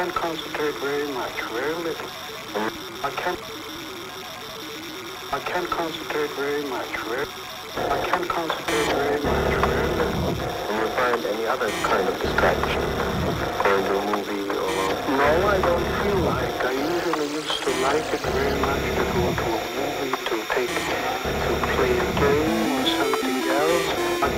can't concentrate very much, very little. I can't concentrate very much, I can't concentrate very much, very little. Do you find any other kind of distraction? Going to a movie or... No, I don't feel like. I usually used to like it very much to go to a movie, to take, to play a game or something else.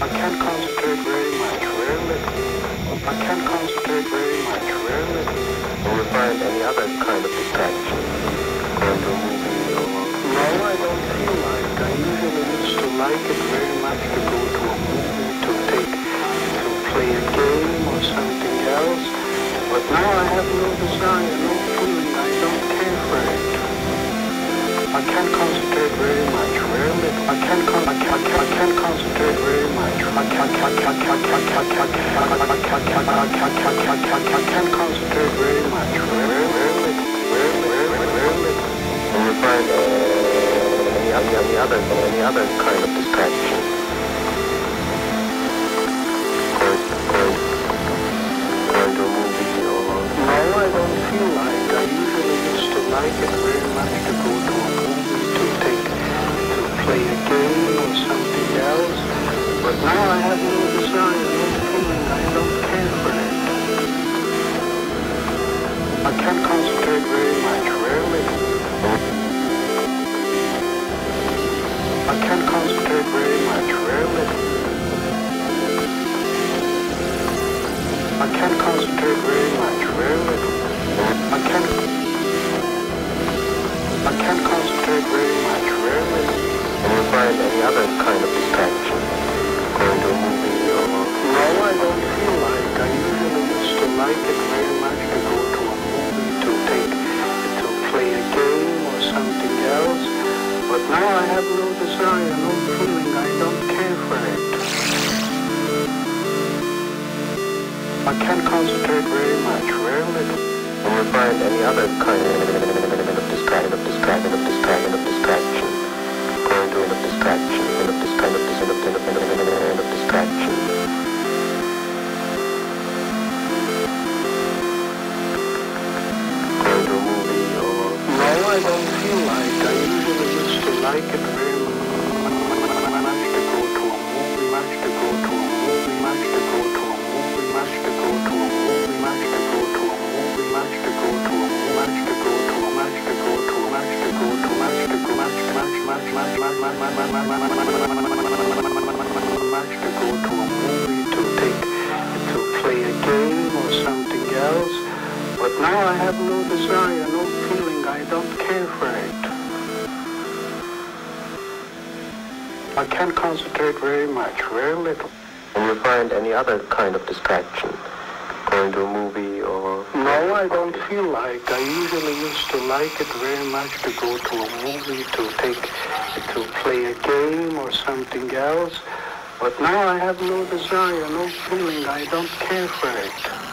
I can't concentrate very much, very little. I can't concentrate very much, very little. Do you find any other kind of distraction? Going to a movie or... No, I don't feel like. I usually used to like it very much to go to a movie, to take, to play a game or something else. But now I have no desire, no feeling, I don't care for it. I can't concentrate very much, very little. I can't concentrate very much. I can't concentrate very much, very little. Any other kind of distraction? I like it very much to go to a movie, to take, to play a game or something else. But now I have no desire, no feeling, I don't care for it. I can't concentrate very much, rarely. I can't concentrate very much, rarely. I can't concentrate very much, rarely. I can't concentrate very much, rarely. Do you find any other kind of distraction? Going to a movie or... No, I don't feel like. I usually used to like it very much to go to a movie, to take, to play a game or something else. But now I have no desire, no feeling, I don't care for it. I can't concentrate very much, rarely. Do you find any other kind of distraction. Going to a distraction. A distraction. Going to a movie or... No, I don't feel like. I usually used to like it very much to go to a movie, much to go to a movie, to take, to play a game or something else. But now I have no desire, no feeling, I don't care for it. I can't concentrate very much, very little. Do you find any other kind of distraction? Going to a movie or... No, I don't feel like. I usually used to like it very much to go to a movie, to take, to play a game or something else. But now I have no desire, no feeling, I don't care for it.